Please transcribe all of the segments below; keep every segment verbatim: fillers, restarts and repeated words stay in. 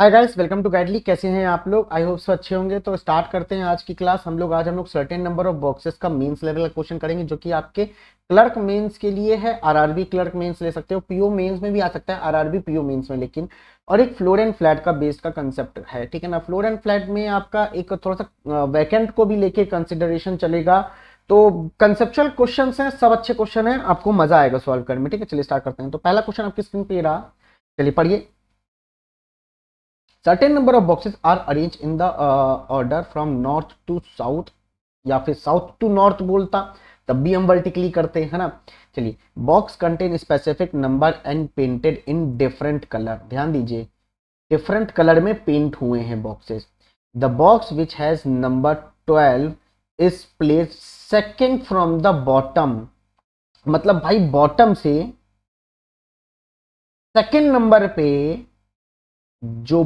Hi guys, welcome to Guidely. कैसे हैं आप लोग? आई होप सो अच्छे होंगे। तो स्टार्ट करते हैं आज की क्लास। हम लोग आज हम लोग सर्टेन नंबर ऑफ बॉक्सेस का मेंस लेवल का क्वेश्चन करेंगे, जो कि आपके क्लर्क मेंस के लिए है। आरआरबी क्लर्क मेंस ले सकते हो, पीओ मेंस में भी आ सकता है, आरआरबी पीओ मेंस में। लेकिन और एक फ्लोर एंड फ्लैट का बेस का कंसेप्ट है, ठीक है ना। फ्लोर एंड फ्लैट में आपका एक थोड़ा सा वैकेंट को भी लेके कंसिडरेशन चलेगा। तो कंसेप्चुअल क्वेश्चन है, सब अच्छे क्वेश्चन है, आपको मजा आएगा सॉल्व करने में, ठीक है। चलिए स्टार्ट करते हैं। तो पहला क्वेश्चन आपकी स्क्रीन पे रहा, चलिए पढ़िए। Certain number of boxes are arrange in the order from north to south, या फिर साउथ टू नॉर्थ बोलता, तब भी हम वर्टिकली करते हैं ना। चलिए, box contain specific number and painted in different colour. ध्यान दीजिए, डिफरेंट कलर में पेंट हुए हैं boxes. The box which has number twelve is place second from the bottom. मतलब भाई, बॉटम से सेकेंड नंबर पे जो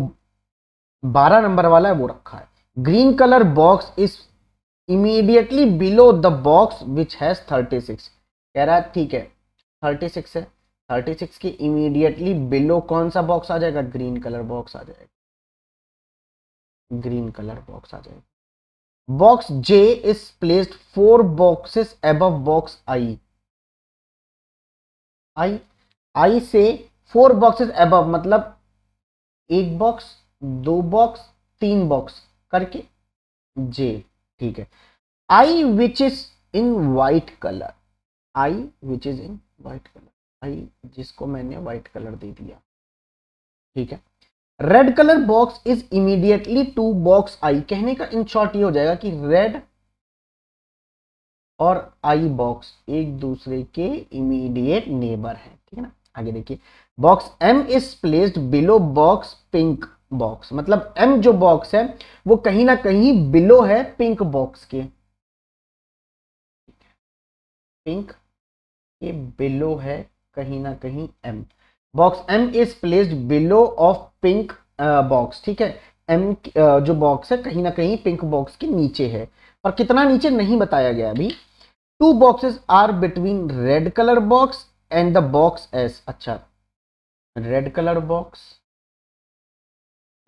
बारह नंबर वाला है वो रखा है। Green colour box is immediately below the box which has thirty six. कह रहा है ठीक है, थर्टी सिक्स है, थर्टी सिक्स के इमीडिएटली बिलो कौन सा बॉक्स आ जाएगा? ग्रीन कलर बॉक्स आ जाएगा, ग्रीन कलर बॉक्स आ जाएगा। Box J is placed four boxes above box I. I I से फोर बॉक्सेस अबव, मतलब एक बॉक्स, दो बॉक्स, तीन बॉक्स करके जे, ठीक है। I which is in white colour, I which is in white colour, I जिसको मैंने वाइट कलर दे दिया, ठीक है। Red colour box is immediately to box I. कहने का इन शॉर्ट ये हो जाएगा कि रेड और आई बॉक्स एक दूसरे के इमीडिएट नेबर है, ठीक है ना। आगे देखिए, box M is placed below box pink box. मतलब एम जो बॉक्स है वो कहीं ना कहीं बिलो है पिंक बॉक्स के, पिंक ये बिलो है कहीं ना कहीं M. Box M is placed below of pink box, ठीक है। एम जो बॉक्स है कहीं ना कहीं पिंक बॉक्स के नीचे है, और कितना नीचे नहीं बताया गया अभी। Two boxes are between red colour box and the box S. अच्छा, red colour box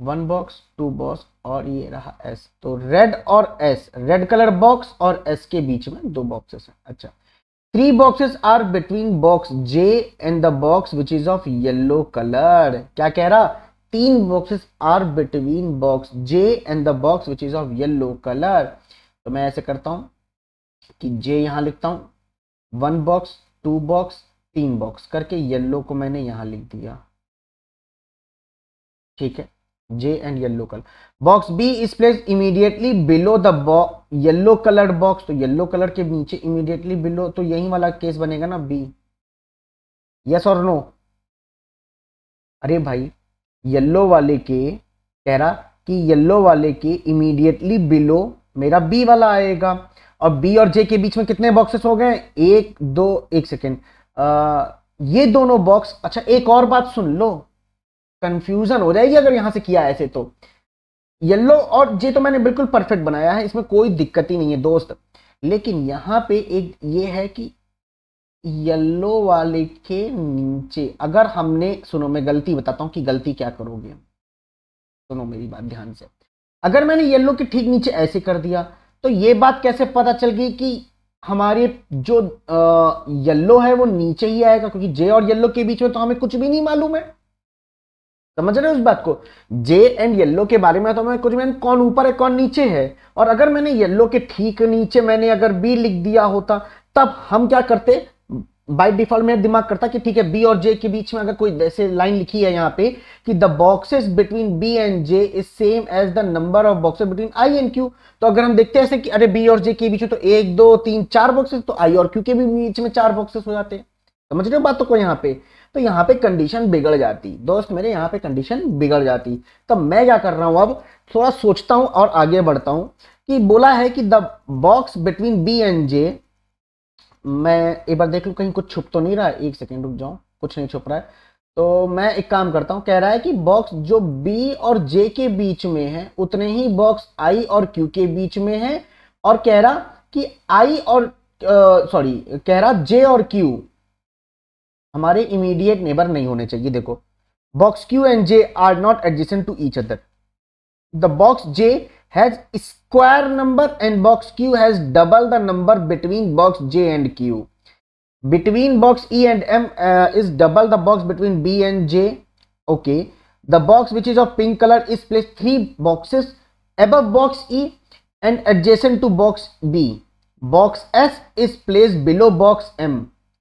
one box, two box, और ये रहा एस। तो रेड और एस, रेड कलर बॉक्स और एस के बीच में दो बॉक्सेस हैं। अच्छा, three boxes are between box J and the box which is of yellow colour. क्या कह रहा? तीन boxes are between box J and the box which is of yellow colour. तो मैं ऐसे करता हूं कि जे यहां लिखता हूं, वन बॉक्स, टू बॉक्स, तीन बॉक्स करके, येलो को मैंने यहां लिख दिया, ठीक है, J and yellow colour. Box B is placed immediately below the yellow colour box. तो येलो कलर के नीचे इमीडिएटली बिलो, तो यही वाला केस बनेगा ना बी। यस और नो? अरे भाई, येलो वाले के, कह रहा कि येलो वाले के इमीडिएटली बिलो मेरा बी वाला आएगा। और बी और जे के बीच में कितने बॉक्सेस हो गए? एक, दो, एक सेकेंड, आ, ये दोनों बॉक्स। अच्छा, एक और बात सुन लो, कंफ्यूजन हो जाएगी अगर यहां से किया ऐसे। तो येलो और जे तो मैंने बिल्कुल परफेक्ट बनाया है, इसमें कोई दिक्कत ही नहीं है दोस्त। लेकिन यहां पे एक ये है कि येलो वाले के नीचे अगर हमने, सुनो मैं गलती बताता हूं कि गलती क्या करोगे, सुनो मेरी बात ध्यान से। अगर मैंने येलो के ठीक नीचे ऐसे कर दिया, तो ये बात कैसे पता चल गई कि हमारे जो येलो है वो नीचे ही आएगा? क्योंकि जे और येलो के बीच में तो हमें कुछ भी नहीं मालूम है, समझ रहे हो उस बात को। जे एंड येलो के बारे में तो हमें कुछ भी, कौन ऊपर है कौन नीचे है। और अगर मैंने येलो के ठीक नीचे मैंने अगर बी लिख दिया होता, तब हम क्या करते? बाय डिफॉल्ट मेरा दिमाग करता कि ठीक है, बी और जे के बीच में अगर कोई जैसे लाइन लिखी है यहाँ पे कि the boxes between B and J is same as the number of boxes between I and Q. तो अगर हम देखते हैं ऐसे कि अरे बी और जे के बीच में तो एक, दो, तीन, चार बॉक्सेस, तो आई और क्यू के भी बीच में चार बॉक्सेस हो जाते हैं, समझ रहे हो बातों को। यहाँ पे तो यहाँ पे कंडीशन बिगड़ जाती दोस्त मेरे, यहाँ पे कंडीशन बिगड़ जाती। तब मैं क्या कर रहा हूँ, अब थोड़ा सोचता हूँ और आगे बढ़ता हूँ। कि बोला है कि the box between B and J, मैं एक बार देख लूँ कहीं कुछ छुप तो नहीं रहा है। एक सेकेंड रुक जाऊँ, कुछ नहीं छुप रहा है। तो मैं एक काम करता हूँ, कह रहा है कि बॉक्स जो बी और जे के बीच में है उतने ही बॉक्स आई और क्यू के बीच में है। और कह रहा कि आई और सॉरी कह रहा जे और क्यू हमारे इमीडिएट नेबर नहीं होने चाहिए। देखो, Box Q and J are not adjacent to each other. The box J has square number and box Q has double the number between box J and Q. Between box E and M uh, is double the box between B and J. Okay. The box which is of pink color is placed three boxes above box E and adjacent to box B. Box S is placed below box M.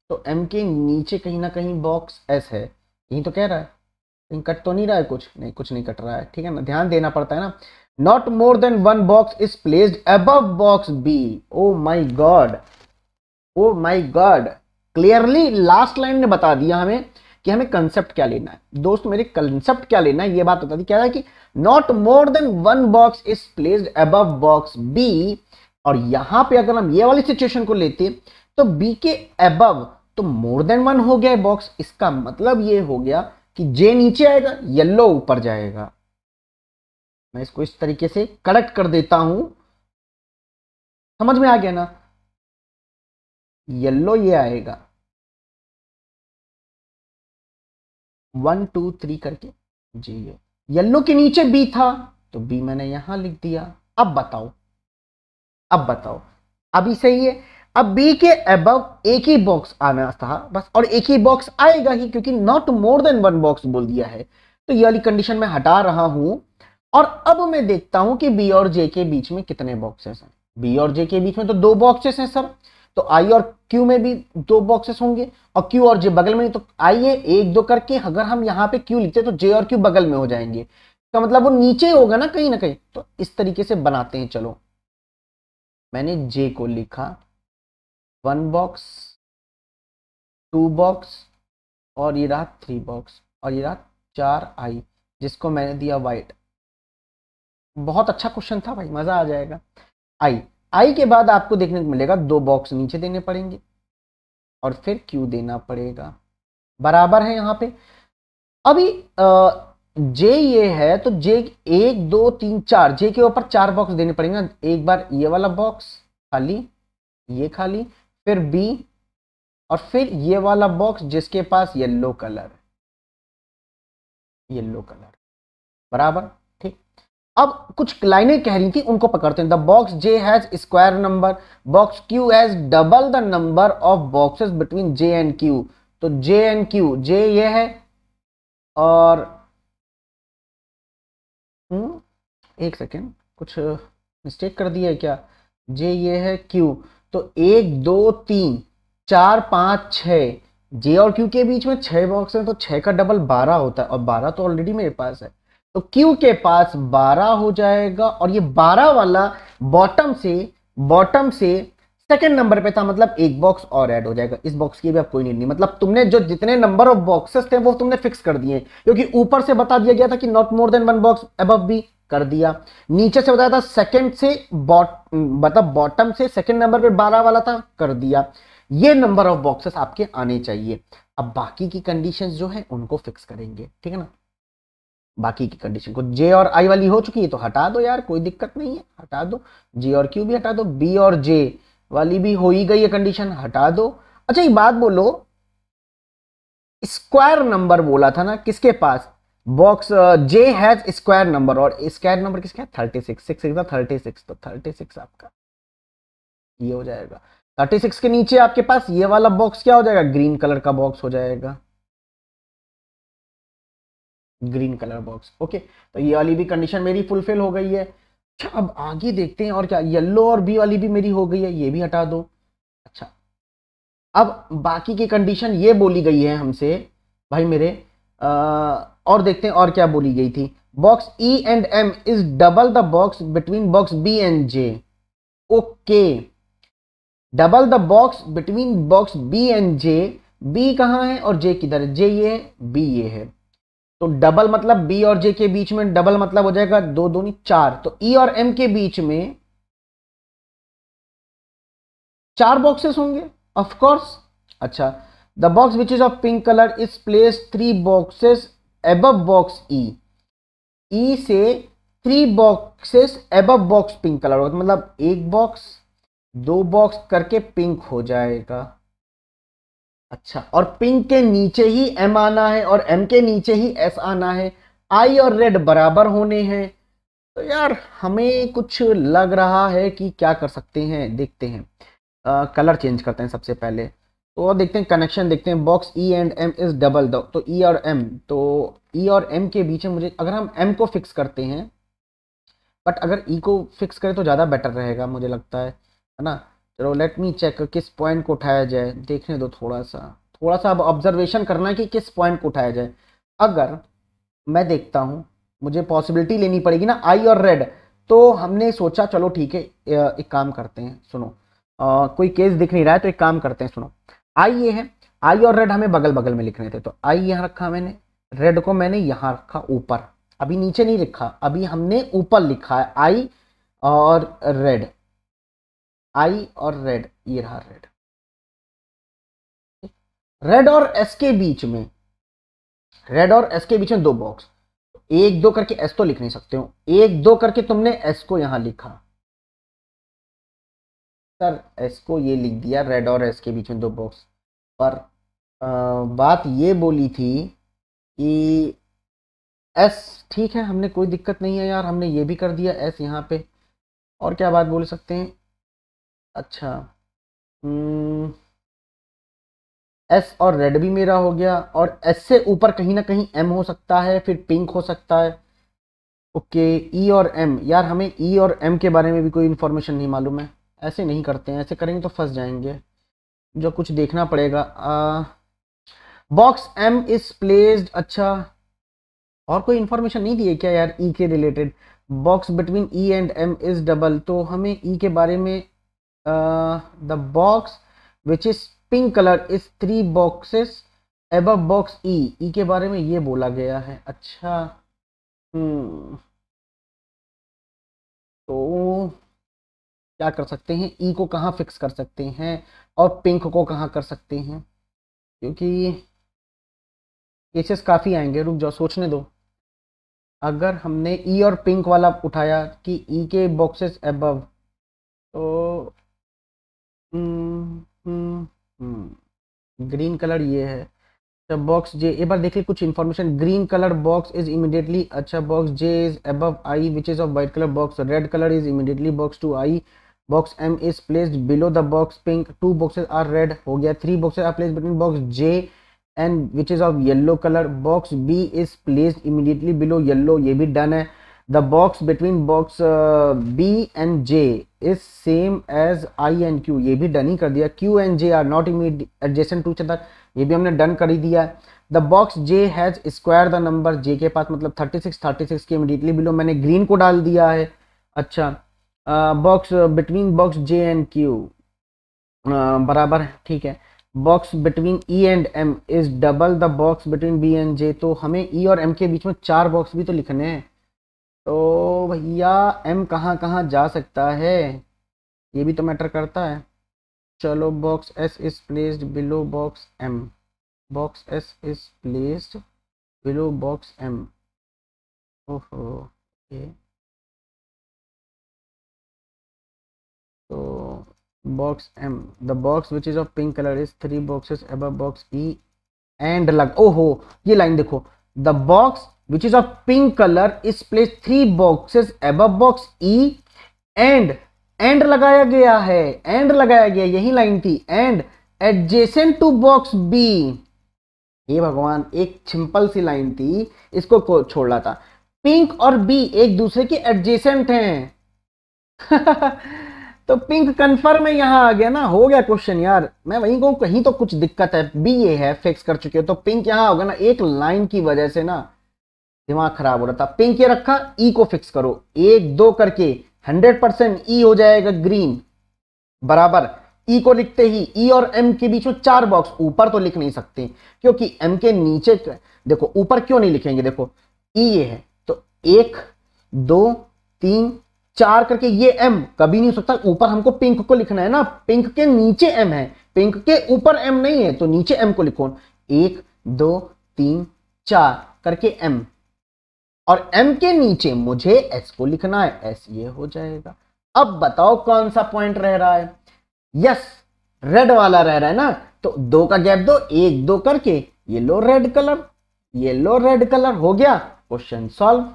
तो M के नीचे कहीं ना कहीं box S है, यही तो कह रहा है, कहीं कट तो नहीं रहा है, कुछ नहीं कुछ नहीं कट रहा है, ठीक है ना, ध्यान देना पड़ता है ना. Not more than one box is placed above box B. Oh my God, oh my God. Clearly last line ने बता दिया हमें कि हमें कंसेप्ट क्या लेना है. दोस्त मेरे कंसेप्ट क्या लेना है ये बात बता दी, क्या है कि not more than one box is placed above box B. और यहां पे अगर हम ये वाली सिचुएशन को लेते तो बी के अबव तो मोर देन वन हो गया बॉक्स. इसका मतलब ये हो गया कि जे नीचे आएगा, येलो ऊपर जाएगा. मैं इसको इस तरीके से करेक्ट कर देता हूं, समझ में आ गया ना. येलो ये आएगा वन टू थ्री करके जी, ये येलो के नीचे बी था तो बी मैंने यहां लिख दिया. अब बताओ अब बताओ अभी सही है. अब बी के अबव एक ही बॉक्स आना था बस, और एक ही बॉक्स आएगा ही क्योंकि not more than one box बोल दिया है. तो ये वाली कंडीशन में हटा रहा हूं और अब मैं देखता हूं कि बी और जे के बीच में कितने बॉक्सेस हैं. बी और जे के बीच में तो दो बॉक्सेस हैं सर, तो आई और क्यू में भी दो बॉक्सेस होंगे और क्यू और जे बगल में, तो आई है एक दो करके. अगर हम यहाँ पे क्यू लिखते तो जे और क्यू बगल में हो जाएंगे, तो मतलब वो नीचे होगा ना कहीं ना कहीं. तो इस तरीके से बनाते हैं. चलो मैंने जे को लिखा वन बॉक्स, टू बॉक्स और ये रहा थ्री बॉक्स और ये रहा चार आई, जिसको मैंने दिया वाइट. बहुत अच्छा क्वेश्चन था भाई, मजा आ जाएगा. आई आई के बाद आपको देखने को मिलेगा दो बॉक्स नीचे देने पड़ेंगे और फिर क्यू देना पड़ेगा, बराबर है यहाँ पे. अभी जे ये है तो जे एक दो तीन चार, जे के ऊपर चार बॉक्स देने पड़ेंगे. एक बार ये वाला बॉक्स खाली, ये खाली, फिर बी और फिर ये वाला बॉक्स जिसके पास येलो कलर येलो कलर बराबर. अब कुछ लाइनें कह रही थी उनको पकड़ते हैं. The box J has square number, box Q has double the number of boxes between J and Q. तो जे एंड क्यू, जे ये है और हुँ? एक सेकेंड, कुछ मिस्टेक कर दिया है क्या. जे ये है, क्यू तो एक दो तीन चार पाँच छः, जे और क्यू के बीच में छः बॉक्स हैं तो छः का डबल बारह होता है और बारह तो ऑलरेडी मेरे पास है. तो Q के पास बारह हो जाएगा और ये बारह वाला बॉटम से बॉटम से सेकंड नंबर पे था, मतलब एक बॉक्स और ऐड हो जाएगा. इस बॉक्स की भी आप कोई नीड नहीं, मतलब तुमने जो जितने नंबर ऑफ बॉक्सेस थे वो तुमने फिक्स कर दिए, क्योंकि ऊपर से बता दिया गया था कि not more than one box above B कर दिया, नीचे से बताया था सेकंड से मतलब बॉटम से सेकंड नंबर पे बारह वाला था कर दिया. ये नंबर ऑफ बॉक्सेस आपके आने चाहिए. अब बाकी की कंडीशंस जो है उनको फिक्स करेंगे, ठीक है ना. बाकी की कंडीशन को जे और आई वाली हो चुकी है तो हटा दो यार, कोई दिक्कत नहीं है, हटा दो. जे और क्यू भी हटा दो, बी और जे वाली भी हो ही गई है कंडीशन, हटा दो. अच्छा ये बात बोलो, स्क्वायर नंबर बोला था ना किसके पास, box J has square number और स्क्वायर नंबर किसका है thirty six, six thirty six, तो थर्टी सिक्स आपका ये हो जाएगा. थर्टी सिक्स के नीचे आपके पास ये वाला बॉक्स क्या हो जाएगा, ग्रीन कलर का बॉक्स हो जाएगा, ग्रीन कलर बॉक्स. ओके तो ये वाली भी कंडीशन मेरी फुलफिल हो गई है. अच्छा अब आगे देखते हैं और क्या, येलो और बी वाली भी मेरी हो गई है, ये भी हटा दो. अच्छा अब बाकी की कंडीशन ये बोली गई है हमसे भाई मेरे, आ, और देखते हैं और क्या बोली गई थी. Box E and M is double the box between box B and J. Okay double the box between box B and J, B कहाँ है और जे किधर है, जे ये है बी ये है, तो डबल मतलब बी और जे के बीच में डबल मतलब हो जाएगा दो दूनी चार, तो ई और एम के बीच में चार बॉक्सेस होंगे ऑफ कोर्स. अच्छा the box which is of pink colour is place three boxes above box E, E से three boxes above box pink colour, तो मतलब एक बॉक्स दो बॉक्स करके पिंक हो जाएगा. अच्छा, और पिंक के नीचे ही एम आना है और एम के नीचे ही एस आना है। आई और रेड बराबर होने हैं। तो यार हमें कुछ लग रहा है कि क्या कर सकते हैं, देखते हैं। आ, कलर चेंज करते हैं सबसे पहले, तो देखते हैं कनेक्शन, देखते हैं box E and M is double the, तो ई और एम, तो ई और एम के बीच में मुझे, अगर हम एम को फिक्स करते हैं, बट अगर ई को फिक्स करें तो ज़्यादा बेटर रहेगा मुझे लगता है, है ना। चलो लेट मी चेक किस पॉइंट को उठाया जाए, देखने दो थोड़ा सा, थोड़ा सा अब ऑब्जर्वेशन करना है कि किस पॉइंट को उठाया जाए। अगर मैं देखता हूँ, मुझे पॉसिबिलिटी लेनी पड़ेगी ना आई और रेड, तो हमने सोचा चलो ठीक है, एक काम करते हैं, सुनो आ, कोई केस दिख नहीं रहा है तो एक काम करते हैं, सुनो आई ये है, आई और रेड हमें बगल बगल में लिखने थे, तो आई यहाँ रखा मैंने, रेड को मैंने यहाँ रखा ऊपर, अभी नीचे नहीं लिखा, अभी हमने ऊपर लिखा है आई और रेड, आई और रेड, ये रहा रेड। रेड और एस के बीच में, रेड और एस के बीच में दो बॉक्स, एक दो करके एस तो लिख नहीं सकते हो, एक दो करके तुमने एस को यहां लिखा सर, एस को ये लिख दिया, रेड और एस के बीच में दो बॉक्स। पर आ, बात ये बोली थी कि एस ठीक है, हमने कोई दिक्कत नहीं है यार, हमने ये भी कर दिया एस यहाँ पे, और क्या बात बोल सकते हैं। अच्छा एस और रेड भी मेरा हो गया, और एस से ऊपर कहीं ना कहीं एम हो सकता है, फिर पिंक हो सकता है। ओके ई और एम, यार हमें ई और एम के बारे में भी कोई इन्फॉर्मेशन नहीं मालूम है, ऐसे नहीं करते हैं, ऐसे करेंगे तो फंस जाएंगे, जो कुछ देखना पड़ेगा। बॉक्स एम इज प्लेस्ड, अच्छा और कोई इन्फॉर्मेशन नहीं दिए क्या यार ई के related, box between E and M is double, तो हमें ई के बारे में the box which is pink colour is three boxes above box E, E के बारे में ये बोला गया है। अच्छा हम्म तो क्या कर सकते हैं, ई को कहाँ फिक्स कर सकते हैं और पिंक को कहाँ कर सकते हैं, क्योंकि केसेस काफ़ी आएंगे, रुक जाओ सोचने दो। अगर हमने ई और पिंक वाला उठाया कि ई के बॉक्सेस एबव, तो हम्म हम्म हम्म ग्रीन कलर ये है, अच्छा बॉक्स जे, एक बार देखिए कुछ information, green colour box is immediately, अच्छा box J is above I which is of white colour box, red colour is immediately box to I, box M is placed below the box pink, two boxes are red हो गया, three boxes are placed between box J and which is of yellow colour, box B is placed immediately below yellow, ये भी done है। The box between box uh, B and J is same as I and Q, ये भी done ही कर दिया। Q and J are not immediate adjacent to each other, ये भी हमने done कर ही दिया। The box J has square the number, J के पास मतलब थर्टी सिक्स थर्टी सिक्स के immediately below मैंने green को डाल दिया है। अच्छा uh, box uh, between box J and Q uh, बराबर है, ठीक है। Box between E and M is double the box between B and J, तो हमें ई और एम के बीच में चार बॉक्स भी तो लिखने हैं, तो भैया एम कहाँ कहाँ जा सकता है ये भी तो मैटर करता है। चलो box S is placed below box M, box S is placed below box M, ओहो ओके, तो box M the box which is of pink colour is three boxes above box E and लग, ओहो ये line देखो, the box which is of pink color is placed three boxes above box E and and लगाया गया है, and लगाया गया, यही लाइन थी, and adjacent to box B, ये भगवान एक सिंपल सी लाइन थी, इसको छोड़ रहा था। पिंक और B एक दूसरे के एडजेसेंट हैं तो पिंक कंफर्म है, यहाँ आ गया ना, हो गया क्वेश्चन यार, मैं वहीं कहूँ कहीं तो कुछ दिक्कत है। B ये है फिक्स कर चुके हो, तो पिंक यहाँ होगा ना, एक लाइन की वजह से ना दिमाग खराब हो रहा था। पिंक ये रखा, ई को फिक्स करो, एक दो करके हंड्रेड परसेंट ई हो जाएगा ग्रीन, बराबर ई को लिखते ही ई और एम के बीच में चार बॉक्स, ऊपर तो लिख नहीं सकते क्योंकि एम के नीचे, देखो ऊपर क्यों नहीं लिखेंगे, देखो ई ये है तो एक दो तीन चार करके, ये एम कभी नहीं हो सकता, ऊपर हमको पिंक को लिखना है ना, पिंक के नीचे एम है, पिंक के ऊपर एम नहीं है, तो नीचे एम को लिखो, एक दो तीन चार करके एम, और M के नीचे मुझे S को लिखना है, S ये हो जाएगा। अब बताओ कौन सा पॉइंट रह रहा है, यस रेड वाला रह रहा है ना, तो दो का गैप दो, एक दो करके ये लो रेड कलर, ये लो रेड कलर हो गया, क्वेश्चन सॉल्व।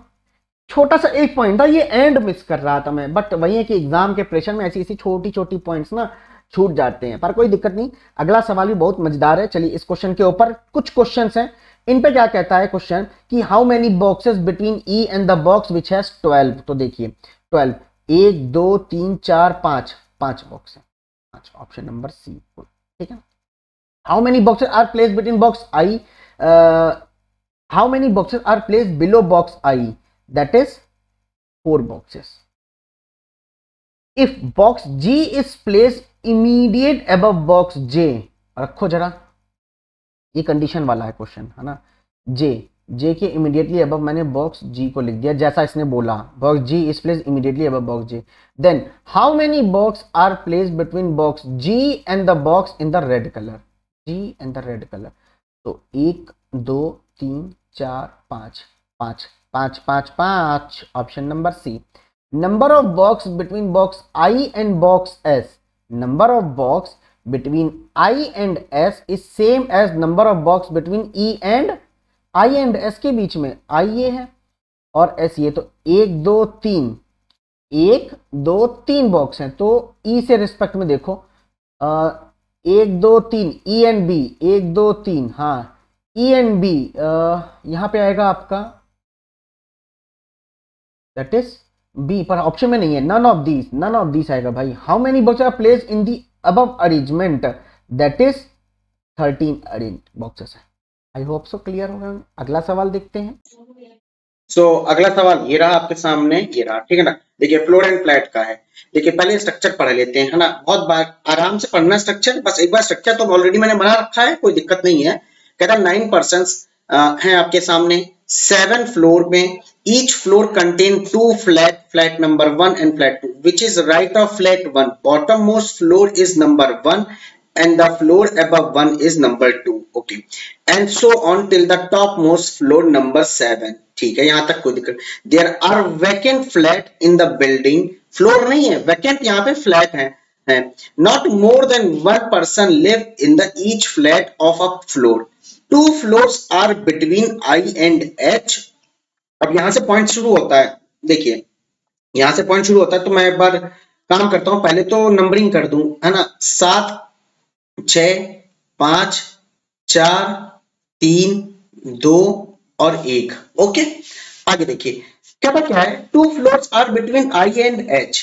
छोटा सा एक पॉइंट था ये, एंड मिस कर रहा था मैं, बट वही है कि एग्जाम के प्रेशर में ऐसी ऐसी छोटी छोटी पॉइंट्स ना छूट जाते हैं, पर कोई दिक्कत नहीं। अगला सवाल भी बहुत मजेदार है। चलिए इस क्वेश्चन के ऊपर कुछ क्वेश्चंस हैं, इन पे क्या कहता है क्वेश्चन कि how many boxes between E and the box which has twelve. तो देखिए ट्वेल्व, एक दो तीन चार पांच, पांच बॉक्स है, पांच, ऑप्शन नंबर सी ठीक है। How many boxes are place between box I, how many boxes are place below box I, that is four boxes. If box G is placed immediate above box J, रखो जरा ये condition वाला है question है ना, J J के immediately above मैंने box G को लिख दिया जैसा इसने बोला, box G is placed immediately above box J, then how many box are placed between box G and the box in the red color, G and the red color। तो एक दो तीन चार पांच, पांच पांच पांच पांच, option number C. Number of box between box I and box S, number of box between I and S is same as number of box between E and I and S, के बीच में आई ये है और S ये, तो एक दो तीन, एक दो तीन बॉक्स हैं। तो ई से रिस्पेक्ट में देखो आ, एक दो तीन, ई एंड बी, एक दो तीन, हाँ ई एंड बी यहाँ पे आएगा आपका दैट इज बी, पर ऑप्शन में नहीं है, none of these, none of these आएगा भाई। How many box are place in the above arrangement, that is thirteen arrange boxes है। आई होप सो क्लियर हो गया। अगला सवाल देखते हैं। सो so, अगला सवाल ये रहा आपके सामने, ये रहा ठीक है ना। देखिए फ्लोर एंड फ्लैट का है। देखिए पहले स्ट्रक्चर पढ़ लेते हैं है ना, बहुत बार आराम से पढ़ना स्ट्रक्चर, बस एक बार स्ट्रक्चर तो ऑलरेडी मैंने बना रखा है, कोई दिक्कत नहीं है। कहता है नाइन पर्सन्स हैं आपके सामने, सेवन फ्लोर में, each floor contain two flat, flat number one and flat two, which is right of flat one, bottom most floor is number one and the floor above one is number two, okay, and so on till the topmost floor number seven, ठीक है यहाँ तक कोई दिक्कत। There are vacant flat in the building, floor नहीं है vacant यहाँ पे flat है, है। Not more than one person live in the each flat of a floor, two floors are between I and H। अब यहाँ से पॉइंट शुरू होता है, देखिए यहाँ से पॉइंट शुरू होता है, तो मैं एक बार काम करता हूँ, पहले तो नंबरिंग कर दूं है ना, सात छः पांच चार तीन दो और एक, ओके। आगे देखिए क्या क्या है, two floors are between I and H,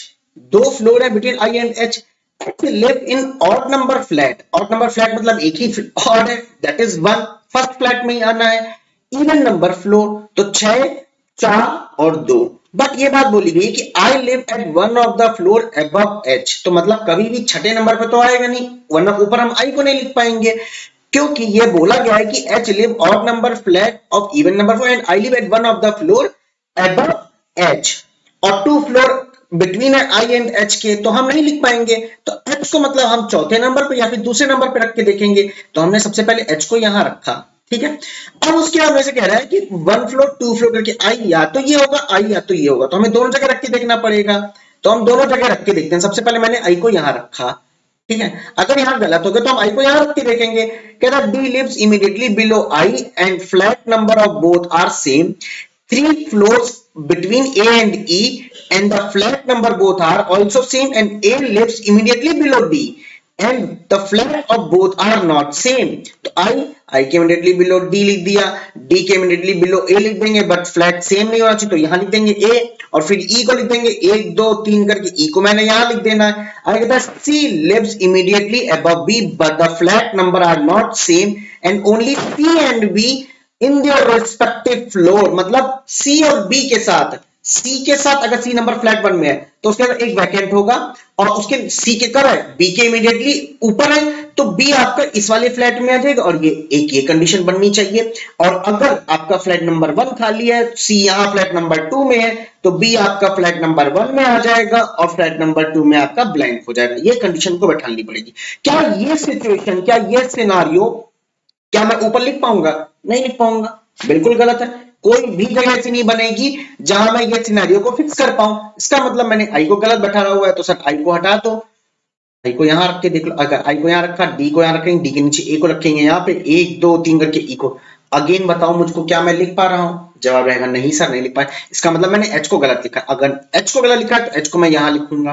दो फ्लोर है between I and H, live in odd number flat, odd number flat मतलब एक ही ऑड है that is one, first flat में ही आना है, इवन नंबर फ्लोर तो छः चार और दो, बट ये बात बोली गई कि I live at one of the floor above H, तो मतलब कभी भी छठे नंबर पे तो आएगा नहीं, वरना ऊपर हम आई को नहीं लिख पाएंगे, क्योंकि ये बोला गया है कि H live odd number flat of even number floor and I live at one of the floor above H, और two floor between I and H के तो हम नहीं लिख पाएंगे, तो एच को मतलब हम चौथे नंबर पे या फिर दूसरे नंबर पे रख के देखेंगे, तो हमने सबसे पहले एच को यहां रखा ठीक है। अब उसके बाद वैसे कह रहा है कि वन फ्लोर टू फ्लोर करके आई या तो ये होगा, आई या तो ये होगा, तो हमें दोनों जगह रख के देखना पड़ेगा, तो हम दोनों जगह रख के देखते हैं। सबसे पहले मैंने आई को यहां रखा ठीक है, अगर यहां गलत हो गया तो हम आई को यहां रख के देखेंगे। कह रहा है D lives immediately below I and flat number of both are same, three floors between A and E and the flat number both are also same and A lives immediately below D and the flat of both are not same, तो I I के immediately below D लिख दिया, D के immediately below A लिख देंगे, but flat same नहीं होना चाहिए, तो यहाँ लिख देंगे A और फिर E को लिख देंगे एक दो तीन करके, E को मैंने यहाँ लिख देना है। I कहता है C lives immediately above B but the flat number are not same and only C and B in their respective floor, मतलब C और B के साथ, C के साथ अगर C नंबर फ्लैट वन में है तो उसके अंदर एक वैकेंट होगा, और उसके C के कर है B के इमीडिएटली ऊपर है, तो B आपका इस वाले फ्लैट में आ जाएगा, और ये एक ये कंडीशन बननी चाहिए। और अगर आपका फ्लैट नंबर वन खाली है, C यहाँ फ्लैट नंबर टू में है, तो B आपका फ्लैट नंबर वन में आ जाएगा और फ्लैट नंबर टू में आपका ब्लैंक हो जाएगा, ये कंडीशन को बैठानी पड़ेगी। क्या ये सिचुएशन, क्या ये सिनारियो क्या मैं ऊपर लिख पाऊंगा? नहीं लिख पाऊंगा, बिल्कुल गलत है, कोई भी जगह ऐसी नहीं बनेगी जहां मैं ये सिनेरियो को फिक्स कर पाऊं। इसका मतलब मैंने आई को गलत बैठा हुआ है, तो सर आई को हटा दो, आई को यहाँ रख के देख लो, अगर आई को यहाँ रखा, डी को यहाँ रखेंगे, डी के नीचे ए को रखेंगे, यहाँ पे एक दो तीन करके ई को। अगेन बताओ मुझको क्या मैं लिख पा रहा हूँ? जवाब रहेगा नहीं सर नहीं लिख पाया, इसका मतलब मैंने एच को गलत लिखा। अगर एच को गलत लिखा तो एच को मैं यहाँ लिखूंगा।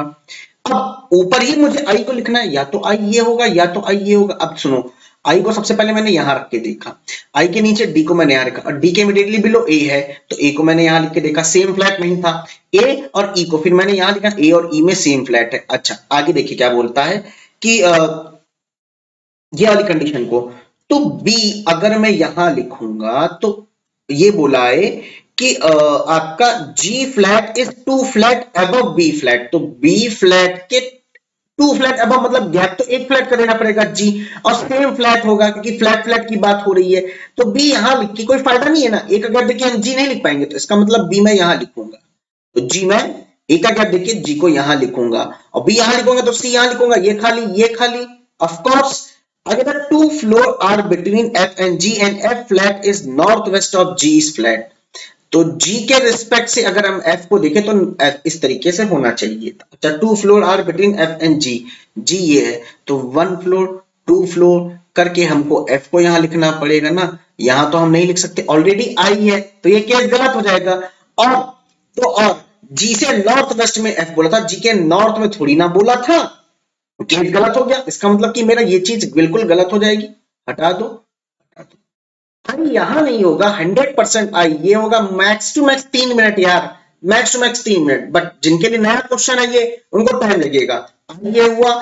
अब ऊपर ही मुझे आई को लिखना है, या तो आई ये होगा या तो आई ये होगा। अब सुनो, आई को सबसे पहले मैंने यहाँ रख के देखा, आई के नीचे डी को मैंने यहाँ रखा और डी के इमीडिएटली बिलो ए है तो ए को मैंने यहाँ लिख के देखा, सेम फ्लैट नहीं था। ए और ई को फिर मैंने यहाँ लिखा, ए और ई में सेम फ्लैट है। अच्छा आगे देखिए क्या बोलता है कि आ, ये वाली कंडीशन को तो बी अगर मैं यहाँ लिखूंगा तो ये बोला है कि आ, आपका G flat is two flat above B flat, तो बी फ्लैट के टू फ्लैट अब मतलब गैप तो एक फ्लैट कर देना पड़ेगा जी, और सेम फ्लैट होगा क्योंकि फ्लैट फ्लैट की बात हो रही है। तो बी यहाँ लिख के कोई फायदा नहीं है ना, एक का गैप देखिए हम जी नहीं लिख पाएंगे तो इसका मतलब बी मैं यहाँ लिखूंगा। तो जी मैं एक का गैप देखिए जी को यहाँ लिखूंगा और बी यहाँ लिखूंगा तो सी यहाँ लिखूंगा, ये खाली ये खाली। ऑफकोर्स अगर two floor are between F and G and F flat is north west of G is flat, तो जी के रिस्पेक्ट से अगर हम एफ को देखें तो एफ इस तरीके से होना चाहिए। अच्छा two floor are between F and G, G ये है तो वन फ्लोर टू फ्लोर करके हमको एफ को यहाँ लिखना पड़ेगा ना, यहाँ तो हम नहीं लिख सकते, ऑलरेडी आई है तो ये केस गलत हो जाएगा। और तो और जी से नॉर्थ वेस्ट में एफ बोला था, जी के नॉर्थ में थोड़ी ना बोला था, केस गलत हो गया। इसका मतलब कि मेरा ये चीज बिल्कुल गलत हो जाएगी, हटा दो। यहां नहीं होगा हंड्रेड परसेंट आई, ये होगा मैक्स टू मैक्स तीन मिनट यार, मैक्स टू मैक्स तीन मिनट। बट जिनके लिए नया क्वेश्चन है ये उनको टाइम लगेगा। आई ये हुआ,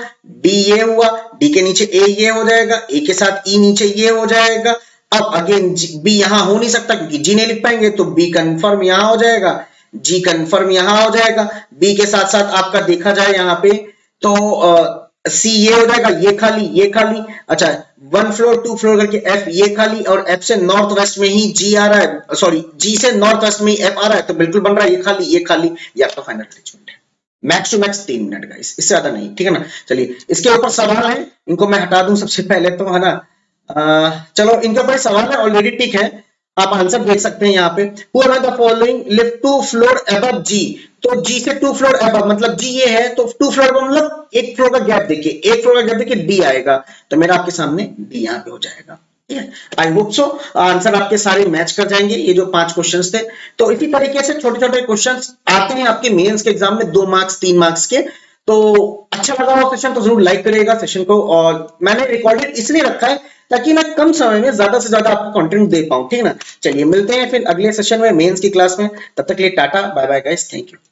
डी ये हुआ, डी के नीचे ए ये हो जाएगा, ए के साथ ई नीचे ये हो जाएगा। अब अगेन बी यहां हो नहीं सकता क्योंकि जी नहीं लिख पाएंगे, तो बी कंफर्म यहां हो जाएगा, जी कंफर्म यहां हो जाएगा। बी के साथ साथ आपका देखा जाए यहाँ पे तो आ, सी ये हो जाएगा, ये खाली ये खाली। अच्छा वन फ्लोर टू फ्लोर करके एफ ये खाली, और एफ से नॉर्थ वेस्ट में ही जी आ रहा है, सॉरी जी से नॉर्थ वेस्ट में ही एफ आ रहा है तो बिल्कुल बन रहा है ये खाली ये खाली। ये आपका फाइनल अरेंजमेंट है, मैक्स टू मैक्स तीन मिनट का, इससे ज्यादा नहीं, ठीक है ना। चलिए इसके ऊपर सवाल है, इनको मैं हटा दूं सबसे पहले तो, है ना। आ, चलो इनके ऊपर सवाल है ऑलरेडी, ठीक है, आप आंसर देख सकते हैं यहाँ पे। Who are the following live two floor above G, तो G से two floor above मतलब G ये है तो two floor above मतलब एक फ्लोर का गैप देखिए, एक फ्लोर का गैप देखिए D आएगा तो मेरा आपके सामने D यहाँ पे हो जाएगा। आई होप सो आंसर आपके सारे मैच कर जाएंगे, ये जो पांच क्वेश्चंस थे। तो इसी तरीके से छोटे छोटे क्वेश्चंस आते हैं आपके मेंस के एग्जाम में, दो मार्क्स तीन मार्क्स के। तो अच्छा लगा हो सेशन तो जरूर लाइक करिएगा सेशन को, और मैंने रिकॉर्डेड इसलिए रखा है ताकि मैं कम समय में ज्यादा से ज्यादा आपको कंटेंट दे पाऊं, ठीक है ना। चलिए मिलते हैं फिर अगले सेशन में मेंस की क्लास में, तब तक के लिए tata bye bye guys, thank you.